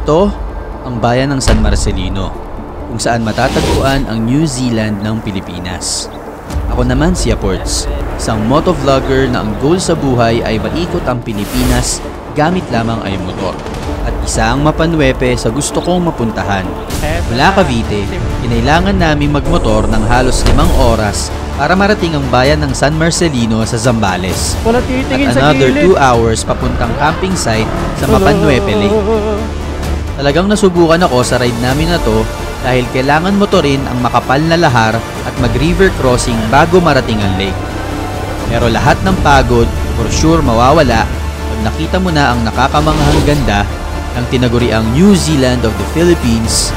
Ito ang bayan ng San Marcelino, kung saan matatagpuan ang New Zealand ng Pilipinas. Ako naman si Aports, isang motovlogger na ang goal sa buhay ay maikot ang Pilipinas gamit lamang ay motor. At isa ang Mapanuepe sa gusto kong mapuntahan. Mula Cavite, kinailangan namin magmotor ng halos 5 oras para marating ang bayan ng San Marcelino sa Zambales. At another 2 hours papuntang camping site sa Mapanuepe Lake. Talagang nasubukan ako sa ride namin na to dahil kailangan motorin ang makapal na lahar at mag-river crossing bago marating ang lake. Pero lahat ng pagod, for sure mawawala pag nakita mo na ang nakakamanghang ganda ng tinaguriang New Zealand of the Philippines,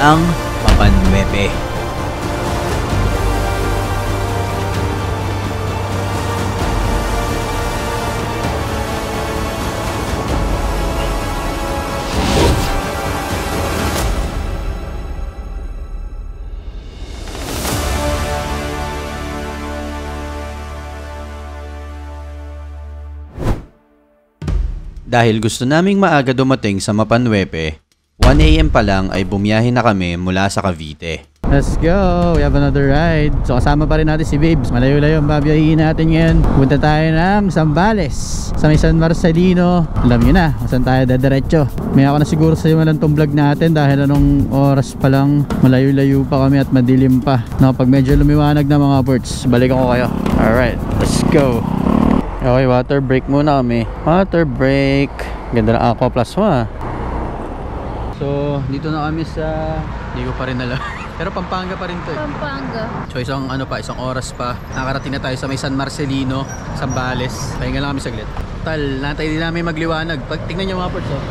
ang Mapanuepe. Dahil gusto naming maaga dumating sa Mapanuepe, 1 AM pa lang ay bumiyahe na kami mula sa Cavite. Let's go! We have another ride. So kasama pa rin natin si Babes. Malayo-layo ang babiyahin natin ngayon. Punta tayo ng Zambales. Sa may San Marcelino. Alam nyo na, saan tayo dadiretso. May ako na siguro sa'yo malang tong vlog natin dahil anong oras pa lang malayo-layo pa kami at madilim pa. No, pag medyo lumiwanag na mga birds, balik ako kayo. Alright, let's go! Okay, water break muna kami. Water break. Ganda ng aqua plasma. So, dito na kami sa... Hindi ko pa rin alam. Pero Pampanga pa rin to eh. Pampanga. So, isang oras pa. Nakarating na tayo sa may San Marcelino, Zambales. Pahinga lang kami saglit. Tal, nantay din namin magliwanag. Pag tingnan nyo mga ports oh.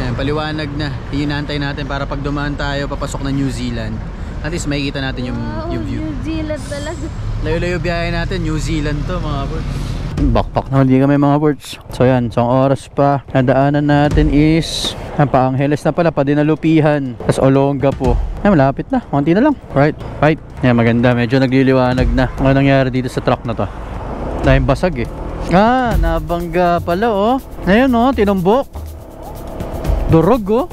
Ayan, paliwanag na. Hinihintay natin para pag dumaan tayo, papasok na New Zealand. At least makikita natin yung view. New Zealand talaga. Layo-layo biyahe natin. New Zealand to mga ports. Bakpak na hindi kami mga birds. So yan, so ang oras pa nadaanan natin is Paangeles na pala, pa Dinalupihan, tas Olongapo. Ay malapit na, konti na lang. Right. Yan, maganda, medyo nagliliwanag na. Ano nangyari dito sa truck na to? Dahil basag eh. Nabangga pala oh. Ayun oh, tinumbok. Durog oh.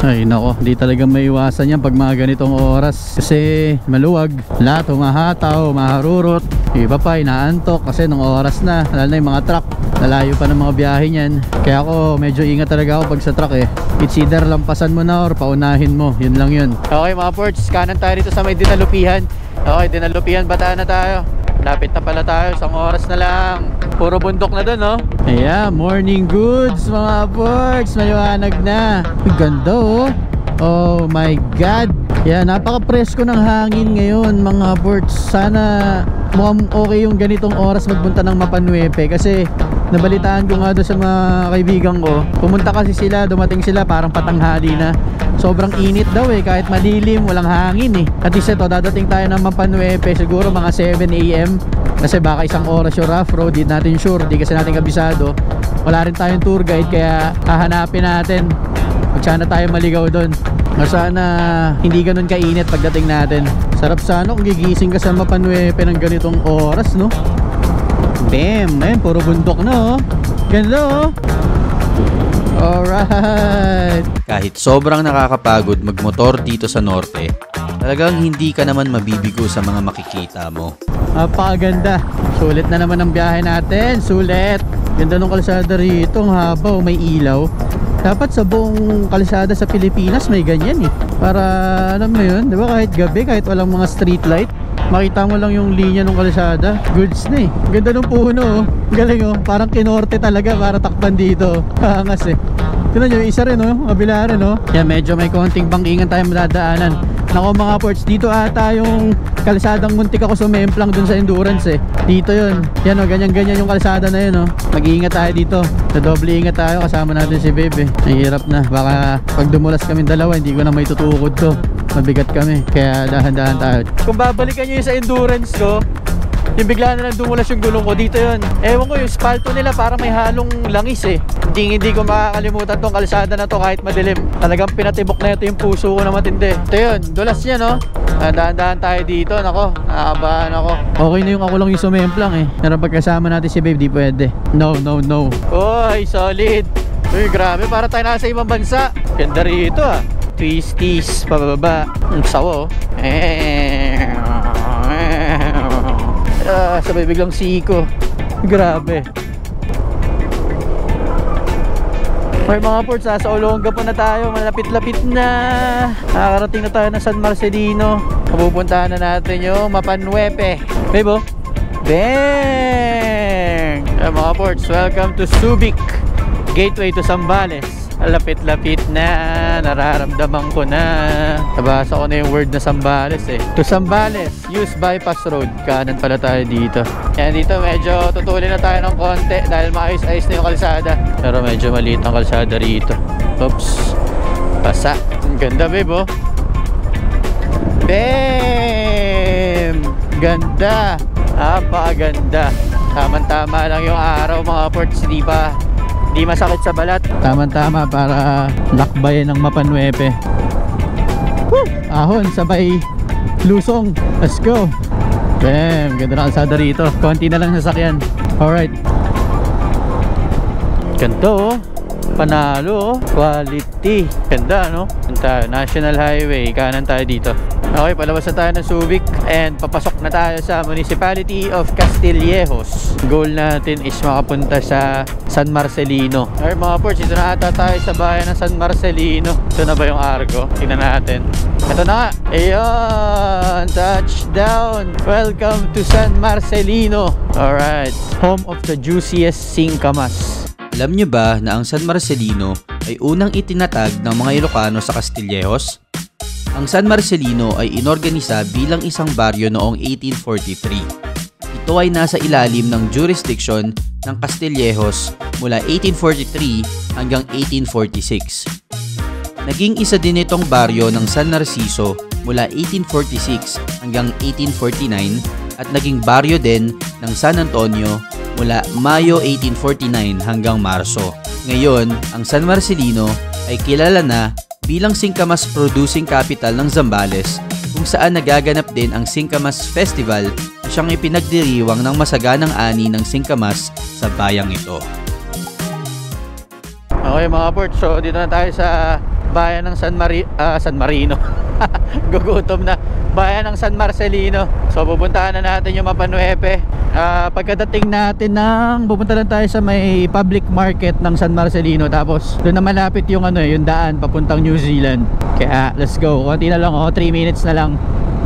Ay nako, di talaga maiwasan yan pag mga ganitong oras kasi maluwag, lahat humahataw, maharurot, iba pa inaantok kasi nung oras na, lalo na yung mga truck, nalayo pa ng mga biyahe niyan. Kaya ako medyo ingat talaga ako pag sa truck eh. It's either lampasan mo na or paunahin mo, yun lang yun. Okay mga ports, kanan tayo dito sa may Dinalupihan. Okay, Dinalupihan, Bataan na tayo. Lapit na pala tayo, 1 oras na lang. Puro bundok na dun, no? Ayan, morning goods mga ports. Maliwanag na. Ganda, oh. Oh my God. Ayan, napaka-presko ng hangin ngayon mga ports. Sana mukhang okay yung ganitong oras magpunta ng Mapanuepe. Kasi nabalitaan ko nga doon sa mga kaibigan ko. Pumunta kasi sila, dumating sila parang patanghali na. Sobrang init daw eh, kahit madilim, walang hangin eh. At least ito, dadating tayo ng Mapanuepe siguro mga 7 AM. Kasi baka 1 oras yung rough road, di natin sure, di kasi natin kabisado. Wala rin tayong tour guide, kaya hahanapin natin. Magsana tayo maligaw doon. Sana hindi ganun kainit pagdating natin. Sarap sana kung gigising ka sa Mapanuepe ng ganitong oras, no? Damn, ayun, puro bundok na oh. Ganda oh. Alright. Kahit sobrang nakakapagod magmotor dito sa norte, talagang hindi ka naman mabibigo sa mga makikita mo. Napakaganda. Sulit na naman ang biyahe natin. Sulit. Ganda ng kalsada rito. Ang haba, may ilaw. Dapat sa buong kalsada sa Pilipinas may ganyan eh. Para alam mo yun, di ba? Kahit gabi, kahit walang mga street light, makita mo lang yung linya ng kalsada. Goods na eh. Ganda ng puno oh. Galing oh. Parang kinorte talaga para takpan dito. Kaangas eh. Tignan nyo, isa rin oh, kabila rin oh. Yeah, medyo may konting bangkingan tayo madadaanan. Nako mga ports, dito ata yung kalsadang muntik ako sumemplang dun sa endurance eh. Dito yun. Yan oh, ganyan-ganyan yung kalsada na yun oh. Mag-iingat tayo dito. Nadoble ingat tayo, kasama natin si Babe eh. Nahihirap na, baka pag dumulas kami dalawa, hindi ko na may tutukod to. Mabigat kami, kaya dahan-dahan tayo. Kung babalikan nyo yung sa endurance ko, yung bigla na lang dumulas yung gulong ko, dito yun. Ewan ko, yung spalto nila parang may halong langis eh. Hindi ko makakalimutan tong kalsada na to kahit madilim. Talagang pinatibok na ito yung puso ko na matindi. Ito yun, dulas niya no. Dahan-dahan tayo dito, nako. Nakakabahan ako. Okay na yung ako lang yung sumemplang eh. Pero pagkasama natin si Babe, di pwede. No. Oy, solid. Uy, grabe, para tayo nasa ibang bansa. Ganda rito ah. Twisties, pababa. Ang sawo. Sabay biglang siko. Grabe. May mga ports, sa Olongapo na tayo. Malapit-lapit na. Nakakarating na tayo ng San Marcelino. Pupuntahan na natin yung Mapanuepe. Bebo? Bang! Mga ports, welcome to Subic, gateway to Zambales. Lapit-lapit na. Nararamdaman ko na. Nabasa ko na yung word na Zambales eh. To Zambales, use bypass road. Kanan pala tayo dito. Yan, dito medyo tutulin na tayo ng konti dahil maayos-ayos na yung kalsada. Pero medyo maliit ang kalsada rito. Oops. Pasa. Ang ganda, babe, oh. Bam! Ganda. Napakaganda. Tama-tama lang yung araw, mga ports. Di ba? Di masakit sa balat. Tama-tama para lakbayan ng Mapanuepe. Woo! Ahon, sabay lusong. Let's go. Bam, ganda na kalsada rito. Konti na lang sasakyan. Alright. Ganto oh. Panalo oh. Quality. Ganda no? Ganda. National Highway. Kanan tayo dito. Okay, palabas na tayo ng Subic and papasok na tayo sa Municipality of Castillejos. Goal natin is makapunta sa San Marcelino. Alright mga ports, ito na ata tayo sa bayan ng San Marcelino. Ito na ba yung arko? Tingnan natin. Ito na nga. Ayun! Touchdown! Welcome to San Marcelino. Alright, home of the juiciest Singkamas. Alam nyo ba na ang San Marcelino ay unang itinatag ng mga Ilocano sa Castillejos? Ang San Marcelino ay inorganisa bilang isang baryo noong 1843. Ito ay nasa ilalim ng jurisdiction ng Castillejos mula 1843 hanggang 1846. Naging isa din itong baryo ng San Narciso mula 1846 hanggang 1849 at naging baryo din ng San Antonio mula Mayo 1849 hanggang Marso. Ngayon, ang San Marcelino ay kilala na bilang Singkamas Producing Capital ng Zambales, kung saan nagaganap din ang Singkamas Festival na siyang ipinagdiriwang ng masaganang ani ng Singkamas sa bayang ito. Okay mga ports, so dito na tayo sa bayan ng San Marino. Gugutom na. Bayan ng San Marcelino. So pupuntahan na natin yung Mapanuepe. Pagkadating natin ng pupunta lang tayo sa may public market ng San Marcelino, tapos doon na malapit yung ano, yung daan papuntang New Zealand. Kaya let's go. Konti na lang, 3 minutes na lang.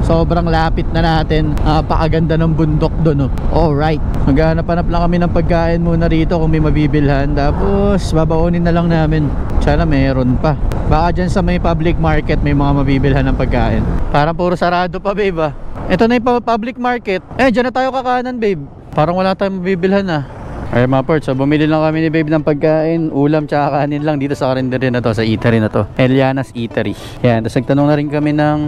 Sobrang lapit na natin. Napakaganda ng bundok doon. Oh. Alright, maghanap-hanap lang kami ng pagkain muna rito kung may mabibilhan, tapos babaunin na lang namin. Sana meron pa. Baka dyan sa may public market may mga mabibilhan ng pagkain. Parang puro sarado pa, babe. Ito na yung public market. Eh, dyan na tayo kakanan, babe. Parang wala tayong mabibilhan ah. Ay mga ports, so bumili lang kami ni babe ng pagkain. Ulam tsaka kanin lang dito sa karinderia na to, sa eatery na to, Eliana's Eatery. Yan, tapos nagtanong na rin kami ng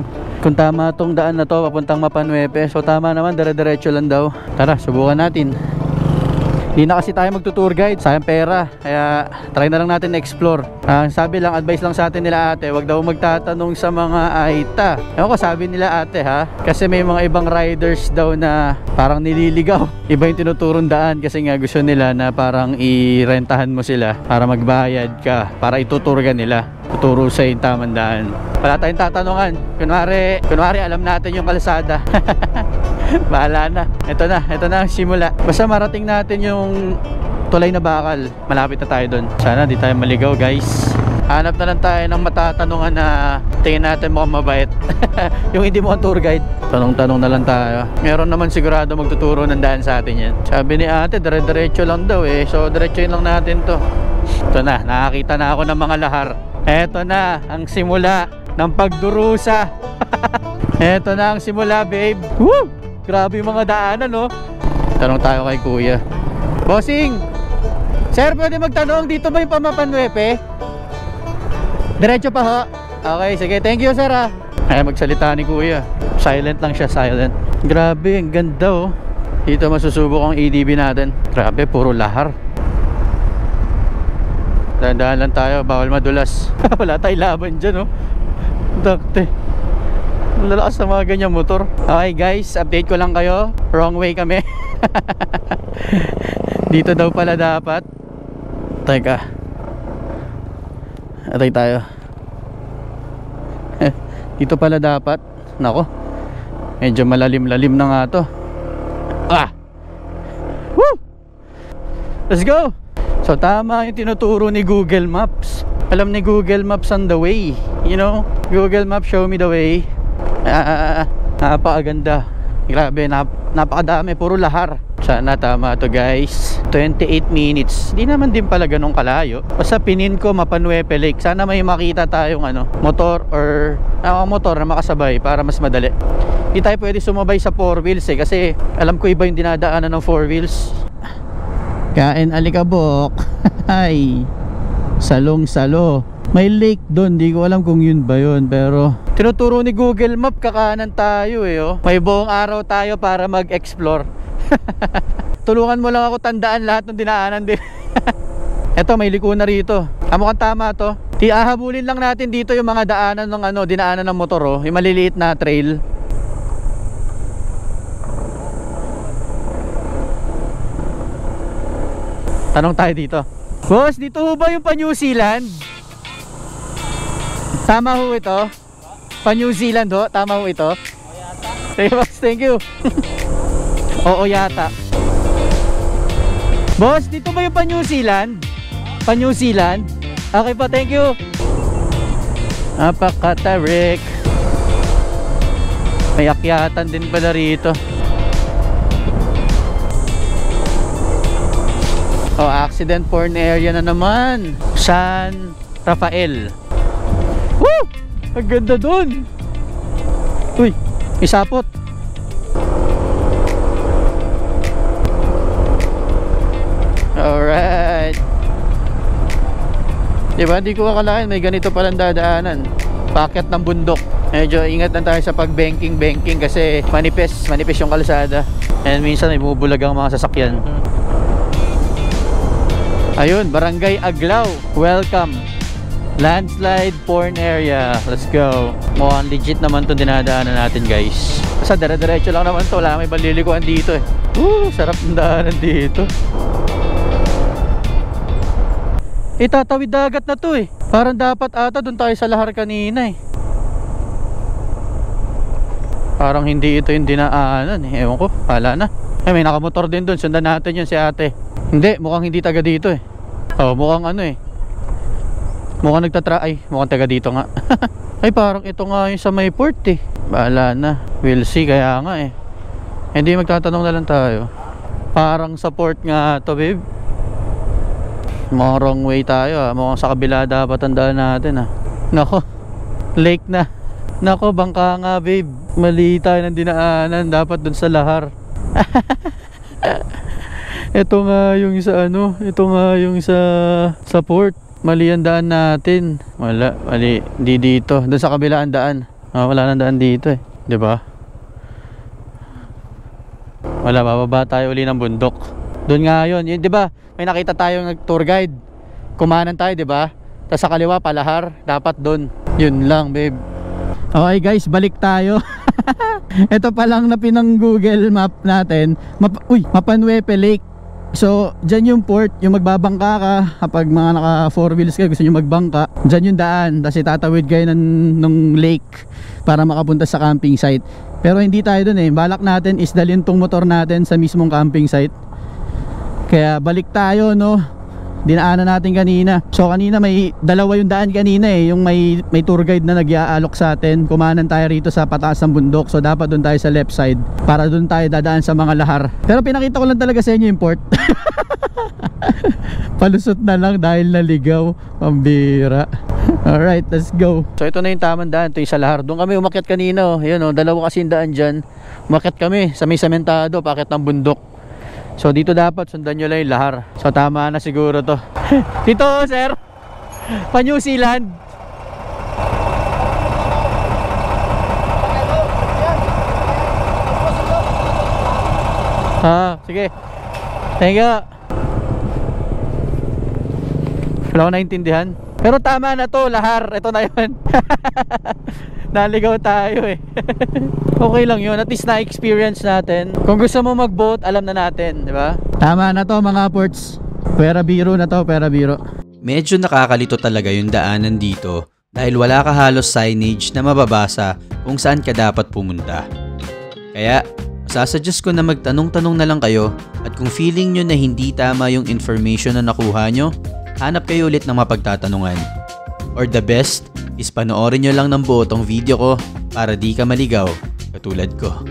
kung tama tong daan na to papuntang Mapanuepe. So tama naman, dire-diretso lang daw. Tara, subukan natin. Di na kasi tayo magtutour guide, sayang pera. Kaya try na lang natin explore. Ang sabi lang, advice lang sa atin nila ate, wag daw magtatanong sa mga aita. Ewan ko, sabi nila ate ha. Kasi may mga ibang riders daw na parang nililigaw. Iba yung tinuturong daan kasi nga gusto nila na parang irentahan mo sila para magbayad ka, para ituturgan nila. Tuturo sa yung tamang daan. Wala tayong tatanungan. Kunwari alam natin yung kalsada. Bahala na. Ito na ang simula. Basta marating natin yung tulay na bakal. Malapit na tayo dun. Sana di tayo maligaw guys. Hanap na lang tayo ng matatanungan na tingin natin mukhang mabait. Yung hindi mukhang tour guide. Tanong-tanong na lang tayo. Meron naman sigurado magtuturo ng daan sa atin yan. Sabi ni ate, dire-diretso lang daw eh. So diretsoin lang natin to. Ito na, nakakita na ako ng mga lahar. Ito na ang simula ng pagdurusa. Ito na ang simula babe. Woo! Grabe yung mga daanan, no? Tanong tayo kay kuya. Bossing! Sir, pwede magtanong, dito ba yung Mapanuepe? Diretso pa ho? Okay, sige. Thank you, sir, ha? Ay, magsalita ni kuya. Silent lang siya, silent. Grabe, ang ganda, oh. Dito masusubok ang ADV natin. Grabe, puro lahar. Dahan-dahan lang tayo, bawal madulas. Wala tayo laban dyan, oh. Dakte. Lalakas na mga ganyang motor. Okay guys, update ko lang kayo. Wrong way kami. Dito daw pala dapat. Teka, Atay tayo. Dito pala dapat. Nako, medyo malalim-lalim na nga to. Ah! Woo! Let's go! So tama yung tinuturo ni Google Maps. Alam ni Google Maps on the way. You know, Google Maps show me the way. Napakaganda. Grabe, napakadami. Puro lahar. Sana tama to guys. 28 minutes. Di naman din pala ganun kalayo. Basta pinin ko Mapanuepe Lake. Sana may makita tayong ano, motor or motor na makasabay para mas madali. Hindi tayo pwede sumabay sa 4 wheels eh, kasi alam ko iba yung dinadaanan ng 4 wheels. Kain alikabok. Ay, salong-salo. May lake doon, di ko alam kung yun ba yun, pero tinuturo ni Google Map kakanan tayo eh, oh. May buong araw tayo para mag-explore. Tulungan mo lang ako tandaan lahat ng dinaanan din. Eto, may liko na rito. Mukhang tama to. Tiahabulin lang natin dito yung mga daanan ng ano, dinaanan ng motor, oh. Yung maliliit na trail. Tanong tayo dito. Boss, dito ho ba yung pa-New Zealand? Tama ho ito? Pa-New Zealand ho? Tama ho ito? Oo yata. Boss, thank you. Oo yata. Boss, dito ba yung pa-New Zealand? Pa-New Zealand? Okay pa, thank you. Napakatarik. May akyatan din pala rito. Oh, accident porn area na naman. San Rafael. Woo! Ang ganda dun. Uy, isapot. Alright. Diba, di ko akalain may ganito palang dadaanan. Paket ng bundok. Medyo ingat lang tayo sa pag-banking-banking kasi manipis yung kalsada. And minsan ay bumubulag ang mga sasakyan. Ayun, Barangay Aglaw. Welcome. Landslide porn area. Let's go. Mukhang legit naman itong dinadaanan natin guys. Basta dara-diretso lang naman ito. Wala may balilikuan dito eh. Woo! Sarap ng daanan dito. Itatawid dagat na ito eh. Parang dapat ata doon tayo sa lahar kanina eh. Parang hindi ito yung dinaanan eh. Ewan ko. Pala na. Ay, may nakamotor din doon. Sundan natin yun si ate. Hindi, mukhang hindi taga dito eh. Oh, mukhang ano eh. Mukhang nagtatry. Mukhang taga dito nga. Ay, parang ito nga yung sa may port eh. Bahala na. We'll see, kaya nga eh. Hindi, magtatanong na lang tayo. Parang sa port nga to babe. Mukhang wrong way tayo ah. Mukhang sa kabila dapat tandaan natin ah. Nako, lake na. Nako, bangka nga babe. Mali tayo ng dinaanan. Dapat dun sa lahar. Ito nga yung sa ano, ito nga yung sa port. Mali ang daan natin. Wala, mali, di dito. Doon sa kabila ang daan. Oh, wala nang daan dito eh, 'di ba? Wala, bababa tayo uli ng bundok. Doon nga 'yon, 'di ba? May nakita tayong nag-tour guide. Kumanan tayo, 'di ba? Tapos sa kaliwa palahar, dapat doon. 'Yun lang, babe. Okay guys, balik tayo. Ito pa lang na pinang Google Map natin. Mapanuepe Lake. So, dyan yung port, yung magbabangka ka kapag mga naka 4 wheels kayo, gusto nyo magbangka, dyan yung daan, tapos itatawid kayo ng lake para makapunta sa camping site. Pero hindi tayo dun eh, balak natin is dalhin tong motor natin sa mismong camping site. Kaya balik tayo, no? Dinaanan natin kanina. So kanina may dalawa yung daan kanina eh, yung may tour guide na nag-aalok sa atin. Kumanan tayo rito sa pataas ng bundok, so dapat doon tayo sa left side para doon tayo dadaan sa mga lahar. Pero pinakita ko lang talaga sa inyo yung port. Palusot na lang dahil naligaw. Pambira. Alright, let's go. So ito na yung tamang daan, ito yung sa lahar. Doon kami umakyat kanina, oh. Yun, oh, dalawa kasi yung daan dyan. Umakyat kami sa may sementado, paket ng bundok. So dito dapat sundan nyo lang yung lahar. So tama na siguro to. Dito sir, pa New Zealand. Ah, sige. Thank you. Wala ko naintindihan. Pero tama na to, lahar. Ito na yun. Naligaw tayo eh. Okay lang yun, at least na-experience natin. Kung gusto mo mag-boat, alam na natin, di ba? Tama na to mga ports. Pera biro na to, pera biro. Medyo nakakalito talaga yung daanan dito dahil wala ka halos signage na mababasa kung saan ka dapat pumunta. Kaya, masasuggest ko na magtanong-tanong na lang kayo at kung feeling nyo na hindi tama yung information na nakuha nyo, hanap kayo ulit ng mapagtatanungan. Or the best is panoorin nyo lang ng buo tong video ko para di ka maligaw, katulad ko.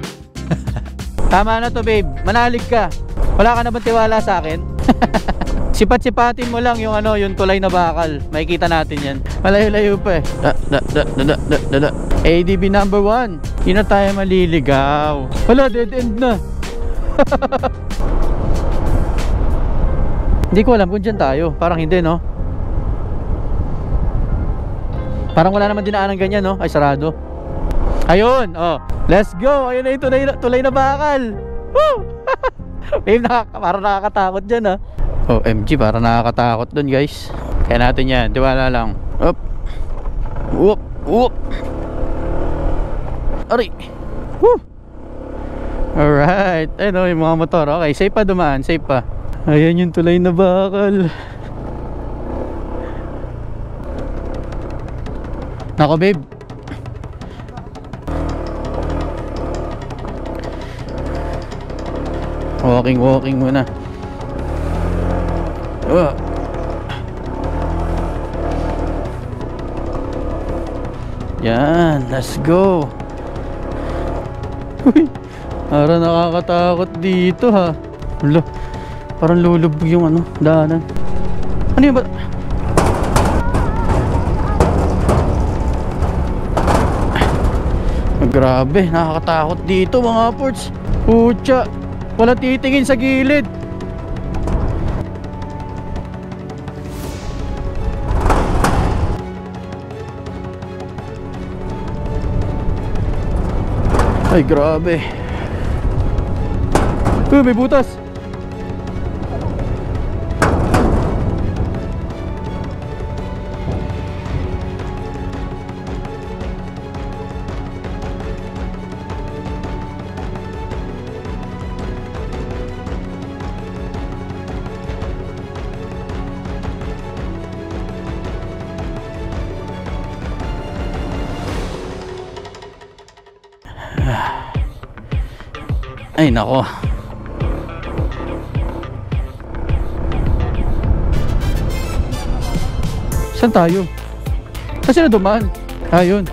Tama na to, babe, manalig ka. Wala ka na bang tiwala sa akin? Sipat-sipatin mo lang yung ano, yung tulay na bakal. Makikita natin yan. Malayo-layo pa eh. ADV number 1. Yun na tayo maliligaw. Wala, dead end na. Hindi ko alam kung dyan tayo. Parang hindi, no? Parang wala naman dinaanan ganyan, no? Ay, sarado. Ayun, oh. Let's go. Ayun na yung tulay na bakal. Woo! Babe, parang nakakatakot dyan, ha? OMG, parang nakakatakot dun, guys. Kaya natin yan, tiwala lang. Up, up, up. Aray. Woo. Alright, ayun o, yung mga motor. Okay, safe pa dumaan, safe pa. Ayan yung tulay na bakal. Nako, babe. Walking, walking muna. Yan, let's go. Uy, parang nakakatakot dito, ha. Ulo, parang lulubog yung ano, daanan. Ano yun ba? Grabe, nakakatakot dito mga Aports. Pucha, wala titingin sa gilid. Ay, grabe. Uy, may butas. Ay, nako. Saan tayo? Kasi na dumaan. Ayun.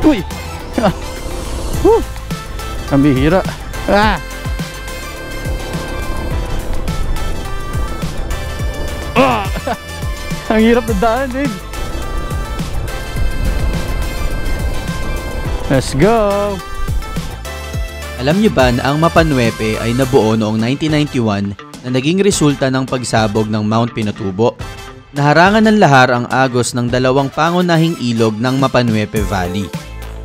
Uy! Woo! Ang bihira. Ah! Ang hirap na daan, babe. Let's go! Alam nyo ba na ang Mapanuepe ay nabuo noong 1991 na naging resulta ng pagsabog ng Mount Pinatubo? Naharangan ng lahar ang agos ng dalawang pangunahing ilog ng Mapanuepe Valley,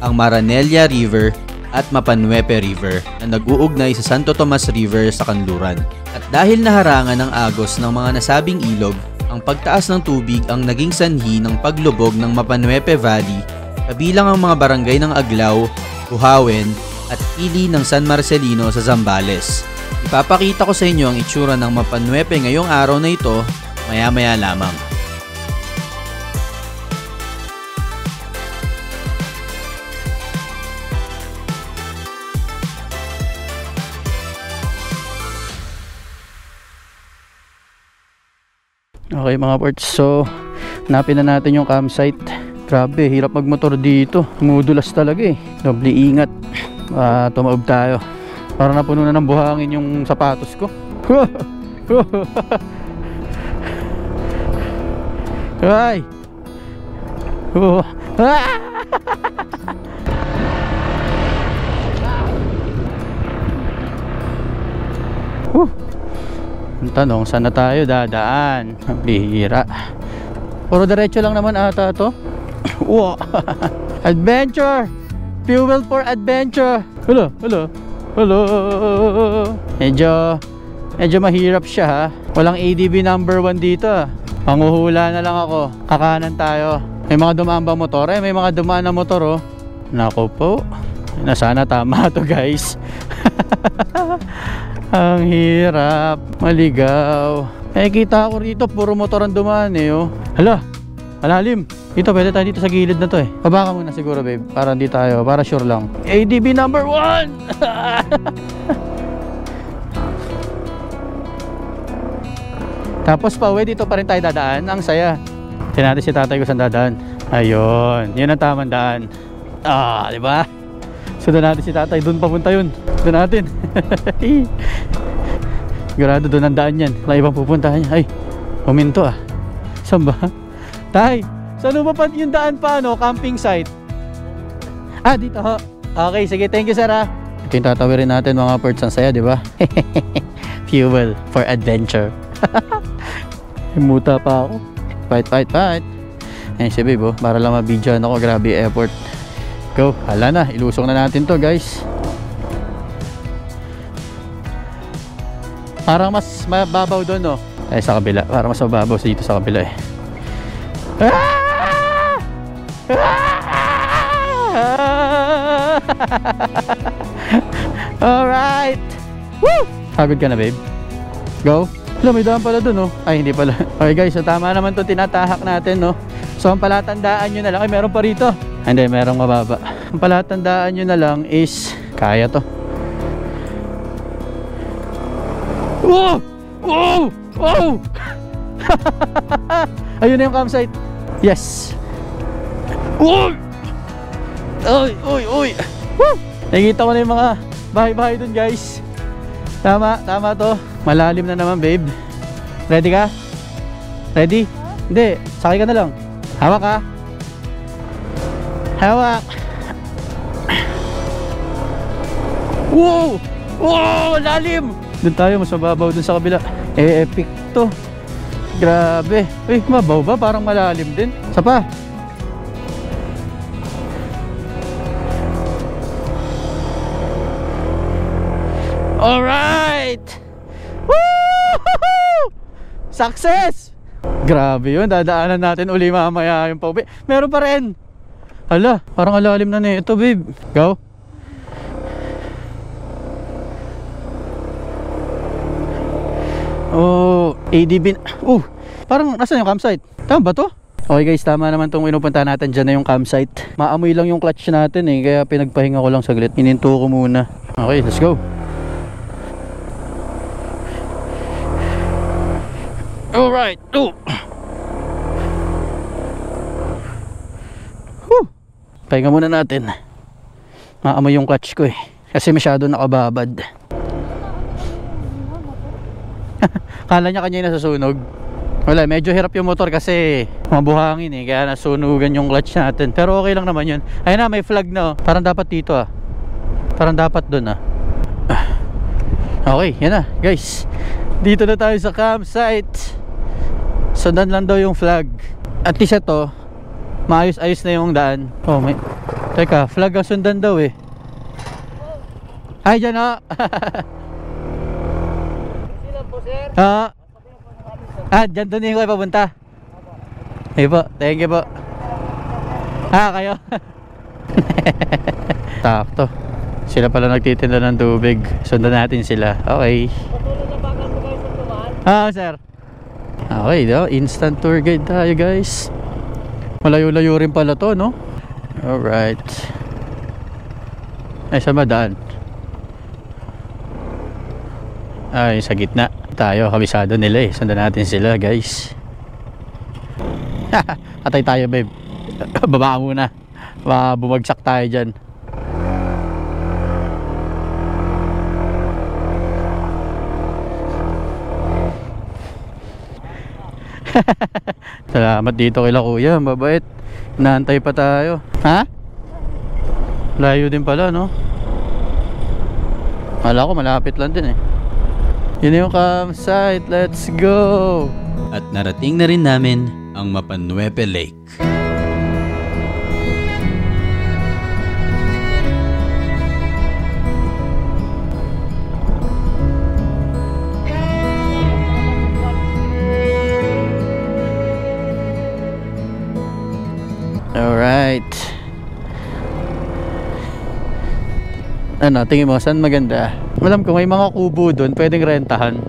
ang Maranella River at Mapanuepe River na nag-uugnay sa Santo Tomas River sa kanluran. At dahil naharangan ng agos ng mga nasabing ilog, ang pagtaas ng tubig ang naging sanhi ng paglubog ng Mapanuepe Valley, kabilang ang mga barangay ng Aglaw, Kuhawen at Ili ng San Marcelino sa Zambales. Ipapakita ko sa inyo ang itsura ng Mapanuepe ngayong araw na ito, maya-maya lamang. Okay mga Aports, so hanapin na natin yung campsite. Grabe, hirap magmotor dito. Mudulas talaga eh. Doble ingat. Tumaob tayo. Para napuno na ng buhangin yung sapatos ko. Ay! Tanong, saan na tayo dadaan? Bihira. Puro diretso lang naman ata ito. Wow. Adventure! Fuel for adventure! Hello, hello, hello! Medyo mahirap siya, ha? Walang ADV number 1 dito. Panguhula na lang ako. Kakanan tayo. May mga dumaan ba motor? Eh, may mga dumaan na motor, oh. Nako po. Na sana tama to, guys. Ang hirap. Maligaw. Eh, kita ko rito. Puro motor ang dumaan, eh, oh. Hala. Alalim. Dito, pwede tayo dito sa gilid na to, eh. Baba ka muna siguro, babe. Para di tayo. Para sure lang. ADV number 1! Tapos pauwi, dito pa rin tayo dadaan. Ang saya. Tignan natin si tatay ko saan dadaan. Ayun. Yun ang tamang daan. Ah, di ba? Sundan natin si tatay. Doon papunta yun. Doon natin. Sigurado doon ang daan yan. May ibang pupuntahan niya. Ay, huminto, ah. Saan ba? Tay, saan ba pa yung daan pa, ano? Camping site. Ah, dito ho. Okay, sige. Thank you, sir, ah. Ito yung tatawirin natin, mga Aports. Ang saya, di ba? Fuel for adventure. Himuta pa ako. Fight, fight, fight. Ayan si babe, oh. Para lang mabidyan ako. Grabe effort. Go, hala na, ilusong na natin to, guys. Parang mas mababaw doon, no? Ay, sa kabila, parang mas mababaw sa dito sa kabila, eh. Ah! Ah! Alright. Woo! Pagod ka na, babe? Go. Hala, may daan pala doon, no? Ay, hindi pala. Okay, guys, so tama naman to, tinatahak natin, no? So, ang palatandaan nyo na lang. Ay, meron pa rito. Hindi, merong mababa. Ang palatandaan nyo na lang is kaya to. Wow! Wow! Wow! Ayun na yung campsite. Yes! Uy! Uy! Uy! Uy! Woo! Nakikita ko na yung mga bahay-bahay dun, guys. Tama, tama to. Malalim na naman, babe. Ready ka? Ready? Hindi, sakay ka na lang. Hawak ka. Hawak. Wow! Wow! Lalim! Doon tayo, mas mababaw doon sa kabila. Eh, epic to. Grabe. Uy, mabaw ba? Parang malalim din. Isa pa. Alright! Woo-hoo-hoo! Success! Grabe yun. Dadaanan natin uli mamaya yung pauwi. Meron pa rin! Hala, parang alalim na na eh. Ito, babe. Go. Oh, ADB. Oh, parang nasa yung campsite? Tama ba to? Okay, guys, tama naman itong pinupunta natin. Diyan na yung campsite. Maamoy lang yung clutch natin, eh. Kaya pinagpahinga ko lang saglit. Ininto ko muna. Okay, let's go. Alright. Oh. Pahinga muna natin. Maamoy yung clutch ko, eh. Kasi masyado nakababad. Kala niya kanya yung nasusunog. Wala, medyo hirap yung motor kasi mabuhangin, eh. Kaya nasunugan yung clutch natin. Pero okay lang naman yun. Ayun na, may flag na, oh. Parang dapat dito, ah. Parang dapat dun, ah. Okay, yan na, guys. Dito na tayo sa campsite. Sundan lang daw yung flag. At least ito, maayos-ayos na yung daan. Oh, may... Teka, flag ang sundan daw, eh. Ay, dyan, oh. Oh. Ah, dyan doon yung kayo papunta. Hey po, thank you po. Ah, kayo. Takto. Sila pala nagtitinda ng tubig. Sundan natin sila. Okay. Ah, sir. Okay, daw. Instant tour guide tayo, guys. Malayo-layo rin pala to, no? Alright. Ay, saan ba daan? Ay, sa gitna. Tayo, kabisado nila, eh. Sundan natin sila, guys. Atay tayo, babe. Baba muna. Baka bumagsak tayo dyan. Salamat dito kay la kuya, mabait. Naantay pa tayo. Ha? Layo din pala, no? Wala ko, malapit lang din, eh. Yun yung campsite, let's go! At narating na rin namin ang Mapanuepe Lake. Ano, tingin mo, saan maganda? Alam ko, may mga kubo doon, pwedeng rentahan.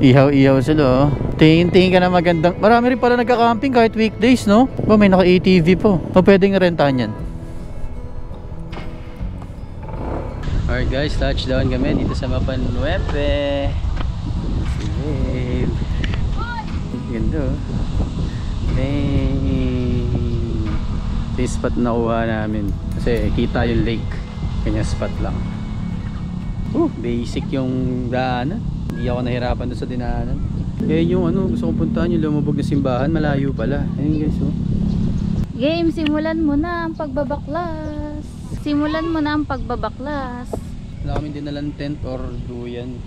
Ihaw-ihaw sila, oh. Tingin-tingin ka na magandang... Marami rin pala nagka-camping kahit weekdays, no? Ba, may naka-ATV po. O, pwedeng rentahan yan. Alright guys, touchdown kami dito sa Mapanuepe. Babe. Ganda, oh. Babe. Ito yung spot na kuha namin. Kasi kita yung lake. Kanyang spot lang. Basic yung daanan. Hindi ako nahirapan doon sa dinaanan. Eh yung ano, gusto kong puntahan yung lumubog na simbahan, malayo pala. Ayun guys, oh. Game, simulan mo na ang pagbabaklas. Wala kami dinalang tent or duyan.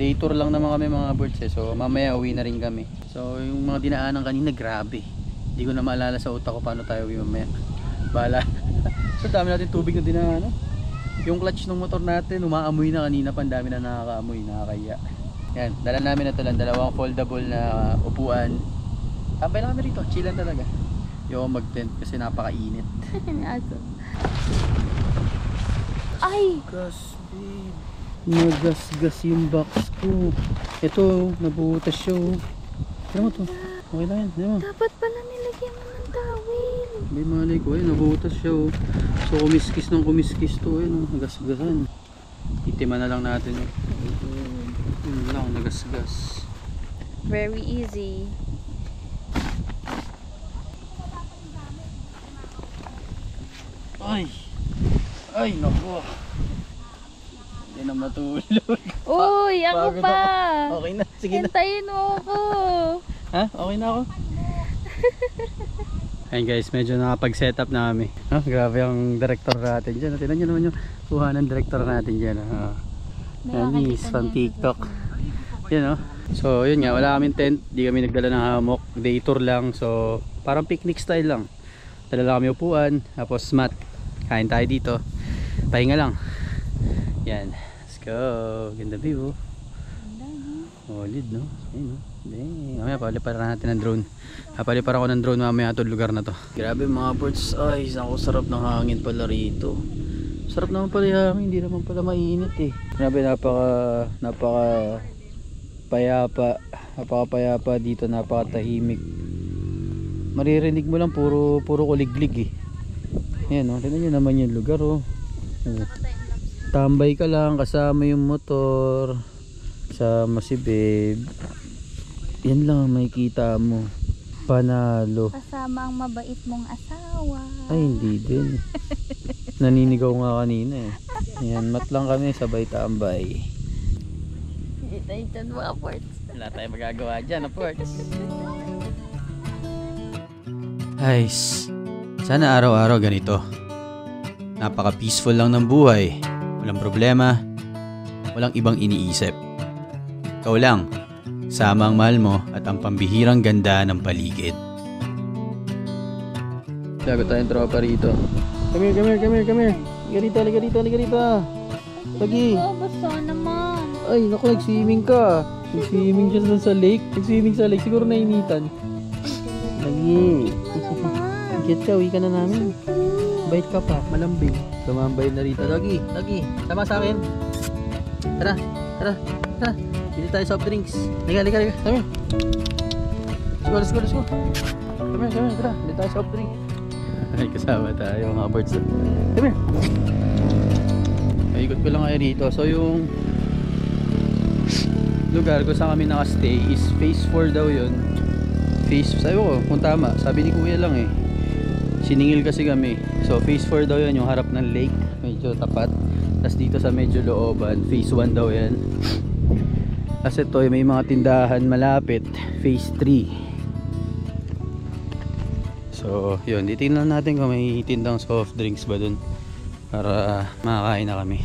Day tour lang naman kami mga birds eh. So mamaya uwi na rin kami. So yung mga dinaanan kanina, grabe. Hindi ko na maalala sa utak ko paano tayo uwi mamaya. Bahala. So dami natin tubig na dinaanan. Yung clutch ng motor natin, umaamoy na kanina, pandami na nakakaamoy, nakakaya. Yan, dala namin na ito lang, dalawang foldable na upuan. Tambay lang kami rito, chillan talaga. Yung mag-tent kasi napakainit. Ay! Gas, babe. Nagasgas yung box ko. Ito, nabutas siya. Kaya mo ito. Okay lang yan, di ba? Dapat pala nilagyan mo ng tawil. May malay ko, ayun, nabutas siya. So kumiskis ng kumiskis to, ayun, nagasgasan. Itima na lang natin. Yun lang, nagasgas. Very easy. Ay! Ay, naku! Hindi na matulog. Uy, ako pa! Okay na, sige na. Hintayin mo ako. Ha? Okay na ako? Ayun guys, medyo nakapag-setup na kami. Oh, grabe ang director natin dyan. Tinan nyo naman yung kuha ng director natin dyan. Nanis, fan TikTok. Yan o. So yun nga, wala kaming tent. Di kami nagdala ng hammock. Day tour lang. So parang picnic style lang. Dala kami upuan. Tapos mat. Kain tayo dito. Pahinga lang. Yan. Let's go. Ganda view. Solid no? Ayun o. Dang, mamaya paliparan natin ng drone. Papaliparan ko ng drone mamaya itong lugar na to. Grabe mga birds, ay naku, sarap ng hangin pala rito. Sarap naman pala yung hangin, hindi naman pala mainit eh. Grabe, napaka payapa dito, napaka tahimik. Maririnig mo lang puro kuliglig eh. Ayan o, tignan nyo naman yung lugar o. Tambay ka lang, kasama yung motor. Kasama si babe. Yan lang ang makikita mo. Panalo. Kasama ang mabait mong asawa. Ay, hindi din. Naninigaw nga kanina eh. Ayan, mat lang kami, sabay tambay. Hindi tayo dyan mga Aports. Wala tayo magagawa dyan, Aports. Guys, sana araw-araw ganito. Napaka-peaceful lang ng buhay. Walang problema. Walang ibang iniisip. Ikaw lang. Sama ang mahal mo at ang pambihirang ganda ng paligid. Lago tayong tropa rito. Come here. Ligarita. Lagi. Basta naman. Ay, naku, nag-swimming ka. Nag-swimming dyan sa lake. Siguro nainitan. Lagi. Get ka, uwi ka na namin. Bait ka pa, malambing. Tumambay na rito. Lagi. Sama sa akin. Tara. Bili tayo soft drinks. Liga. Come here. Let's go. Come here. Tara. Bili tayo soft drink. Ay, kasama tayo mga birds. Come here. Ikot ko lang kayo dito. So, yung lugar ko saan kami nakastay is phase 4 daw yun. Phase, sabi ko kung tama. Sabi ni kuya lang eh. Siningil kasi kami. So, phase 4 daw yun. Yung harap ng lake. Medyo tapat. Tapos dito sa medyo looban. Phase 1 daw yan. Kasi ito may mga tindahan malapit, phase 3. So yun, titingnan natin kung may tindang soft drinks ba dun para makakain na kami.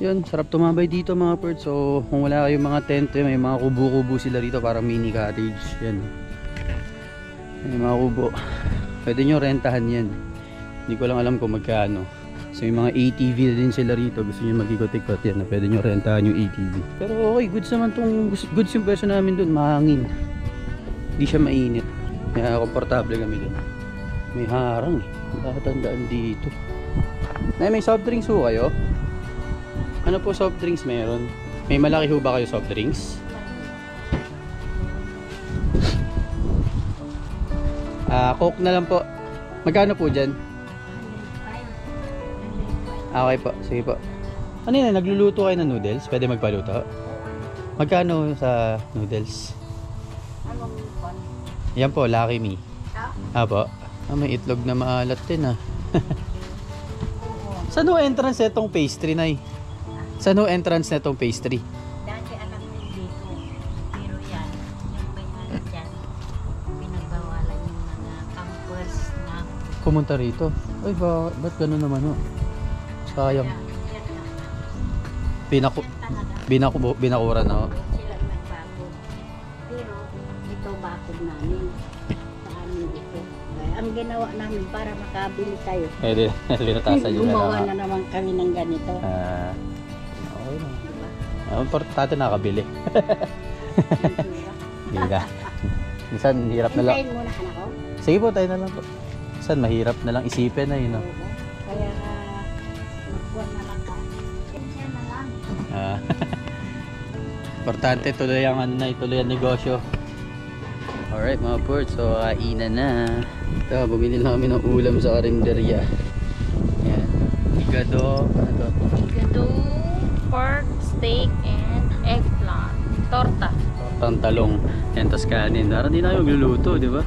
Yun, sarap tumambay dito mga birds. So kung wala kayong mga tent, may mga kubo-kubo sila dito, parang mini cottage. Yan, may mga kubo, pwede nyo rentahan yan. Hindi ko lang alam kung magkano. So yung mga ATV na din sila rito, gusto nyo mag-ikot-ikot yan, pwede nyo rentahan yung ATV. Pero okay, goods naman itong, goods yung version namin doon, mahangin. Hindi siya mainit. Kaya komportable kami doon. May harang eh, nakatandaan dito. Nay, may soft drinks ho kayo? Ano po soft drinks meron? May malaki ho ba kayo soft drinks? Coke na lang po. Magkano po dyan? Okay po, sige po. Ano yun, nagluluto kayo ng noodles? Pwede magpaluto? Magkano sa noodles? Yan po, Lucky Me. Apo. May itlog na maalat din ah. Sa no entrance na itong pastry na eh? Sa no entrance na itong pastry? Dati anak din dito. Pero yan, yung may anak dyan, pinagbawalan yung mga campers na... Kumunta rito? Ay, ba't gano'n naman o? Sayang. Binakuran na o. Sila nagbakod. Pero ito bakod namin. Sa amin ito. Ang ginawa namin para makabili tayo. Eh, binatasan nyo na naman. Gumawa na naman kami ng ganito. Okay na. Importante nakabili. Hindi ka. Minsan, hirap na lang. Hintayin muna ka na ko? Sige po, tayo na lang po. Minsan, mahirap na lang isipin na yun. Kaya, magpuan na lang ka. Kaya na lang. Importante, tuloy ang ano na, tuloy ang negosyo. Alright mga Aports, so kainan na. Ito, bumili lang kami ng ulam sa karinderya. Ayan, higado, ano to? Higado, pork, steak, and eggplant. Torta. Tortang talong. Ayan, tas kanin. Parang di na kayo magluluto, di ba?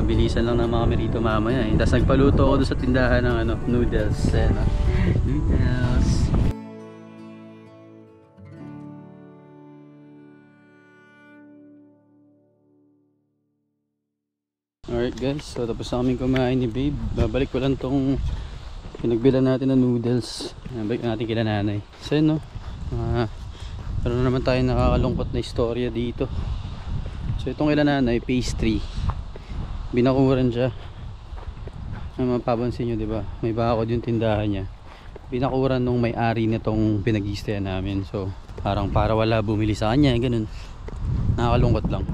Mabilisan lang ng mga kami rito mamaya eh. Tas nagpaluto ako doon sa tindahan ng ano, noodles. Ayan, noodles. Alright guys, so tapos na kaming kumain ni babe. Babalik ko lang tong pinagbilan natin ng noodles. Balik natin kila nanay. So yun no, meron naman tayo nakakalungkot na istorya dito. So itong kila nanay, pastry. Binakuran siya. Mapapansin nyo diba, may bakod yung tindahan niya. Binakuran nung may-ari nitong pinag-istayan namin. So parang para wala bumili sa kanya, ganun. Nakakalungkot lang.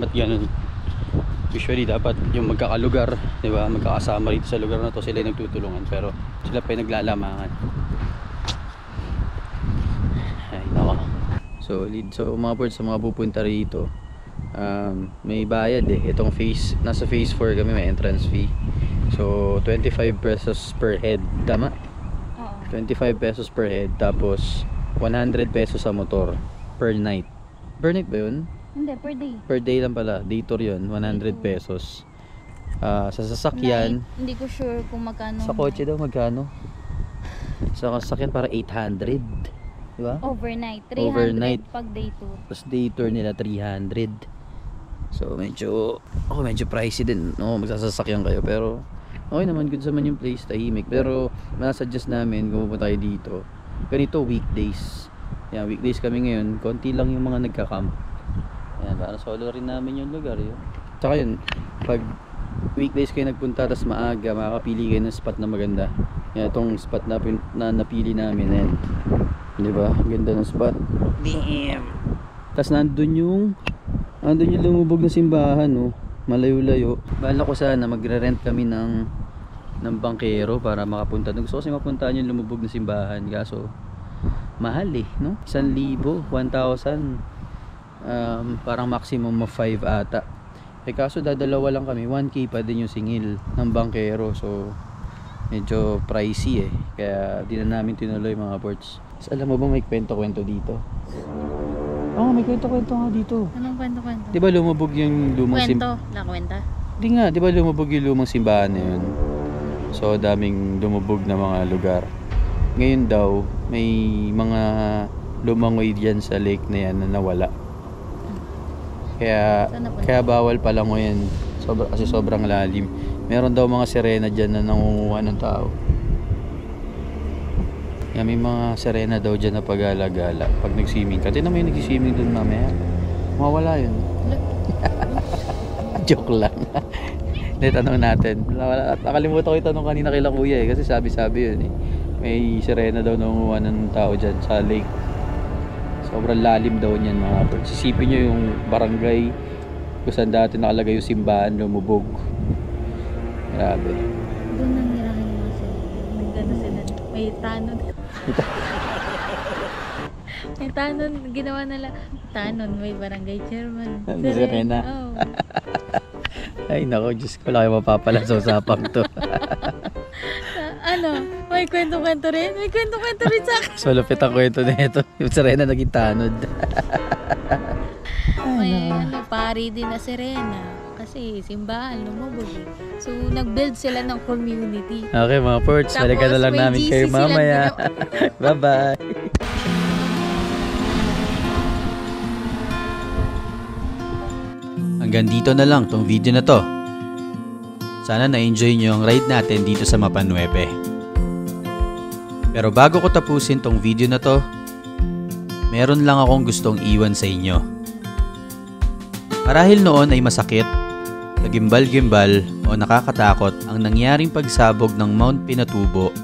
Ba't ganun? Usually dapat yung magkakalugar, di ba? Magkakasama rito sa lugar na to, sila yung nagtutulungan, pero sila pa yung naglalamangan. Ay nako. So mga Aports, sa mga pupunta rito, may bayad eh. Itong phase, nasa phase 4 kami, may entrance fee. So 25 pesos per head, tama? Oo. 25 pesos per head, tapos 100 pesos sa motor per night. Per night ba yun? Hindi, per day. Per day lang pala. Day tour yun, 100 pesos. Sa sasakyan... Night, hindi ko sure kung magkano. Sa kotse daw, magkano? Sa sasakyan, para 800. Diba? Overnight. 300 overnight. Pag day tour. Tapos day tour nila, 300. So, medyo pricey din. Oo, magsasasakyan kayo. Pero, okay naman. Good naman yung place, tahimik. Pero, masasuggest namin, kung pupunta tayo dito, ganito weekdays. Yan, weekdays kami ngayon. Konti lang yung mga nagka-camp. Ayan, parang solo rin namin yung lugar yun. Tsaka yun, pag weekdays kayo nagpunta tas maaga, makakapili kayo ng spot na maganda. Yan, itong spot na napili namin. Ayan, di ba? Ganda ng spot. Damn! Tas nandun yung lumubog na simbahan, oh. Malayo-layo. Bala ko sana magre-rent kami ng bangkero para makapunta. Gusto ko kasi mapuntaan yung lumubog na simbahan. Kaso, mahal eh, no? 1,000, 1,000. Parang maximum of 5 ata eh, kaso dadalawa lang kami, 1k pa din yung singil ng bangkero, so medyo pricey eh, kaya di na namin tinuloy mga Aports. Alam mo ba may kwento-kwento dito? Oo, may kwento-kwento nga dito. Anong kwento-kwento? Diba lumubog yung lumang simbahan? Kwento? Nakwenta? Hindi nga, diba lumubog yung lumang simbahan na yun? So daming lumubog na mga lugar. Ngayon daw may mga lumangoy dyan sa lake na yan na nawala. Kaya bawal pala ngayon kasi sobrang lalim. Meron daw mga sirena dyan na nangunguha ng tao. Kaya may mga sirena daw dyan na pagala-gala pag nag-swimming. Kasi naman yung nag-swimming dun mamaya, mawala yun. Joke lang. Hindi, tanong natin. Nakalimutan ko yung tanong kanina kay Kuya eh, kasi sabi-sabi yun eh. May sirena daw nangunguha ng tao dyan sa lake. Sobrang lalim daw niyan mga Aports. Sisipin nyo yung barangay kung saan dati nakalagay yung simbahan, lumubog. Grabe. Doon nang nirahin mo sila. Nagdata sila. May may tanon. May tanon, ginawa nila. Tanon, may barangay chairman. Serena. Oh. Ay nako, Diyos ko, wala kayo mapapala sa usapang to. Ano, may kwento-kwento rin? May kwento-kwento rin sa akin. So lupit ang kwento na ito. Yung Serena naging tanod. May ano, pari din na Serena. Kasi simbahan, lumubog. So, nag-build sila ng community. Okay, mga Ports, balikan na lang namin kayo mamaya. Bye-bye! Hanggang dito na lang tong video na to. Sana na-enjoy nyo ang ride natin dito sa Mapanuepe. Pero bago ko tapusin tong video na to, meron lang akong gustong iwan sa inyo. Marahil noon ay masakit, nagimbal-gimbal o nakakatakot ang nangyaring pagsabog ng Mount Pinatubo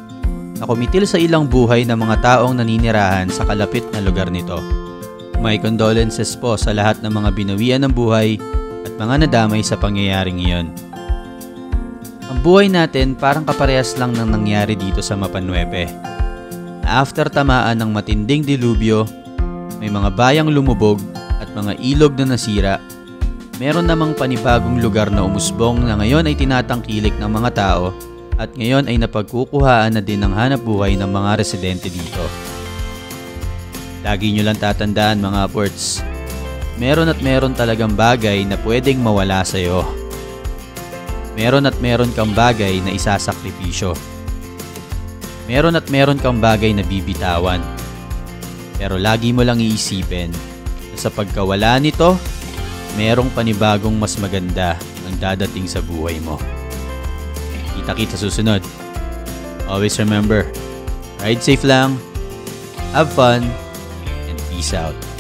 na kumitil sa ilang buhay ng mga taong naninirahan sa kalapit na lugar nito. My condolences po sa lahat ng mga binawian ng buhay at mga nadamay sa pangyayaring iyon. Ang buhay natin parang kaparehas lang ng nangyari dito sa Mapanuepe. After tamaan ng matinding dilubyo, may mga bayang lumubog at mga ilog na nasira. Meron namang panibagong lugar na umusbong na ngayon ay tinatangkilik ng mga tao at ngayon ay napagkukuhaan na din ang hanapbuhay ng mga residente dito. Lagi nyo lang tatandaan mga Aports, meron at meron talagang bagay na pwedeng mawala sa'yo. Meron at meron kang bagay na isasakripisyo. Meron at meron kang bagay na bibitawan. Pero lagi mo lang iisipin na sa pagkawala nito, merong panibagong mas maganda ang dadating sa buhay mo. Kita-kita susunod. Always remember, ride safe lang, have fun, and peace out.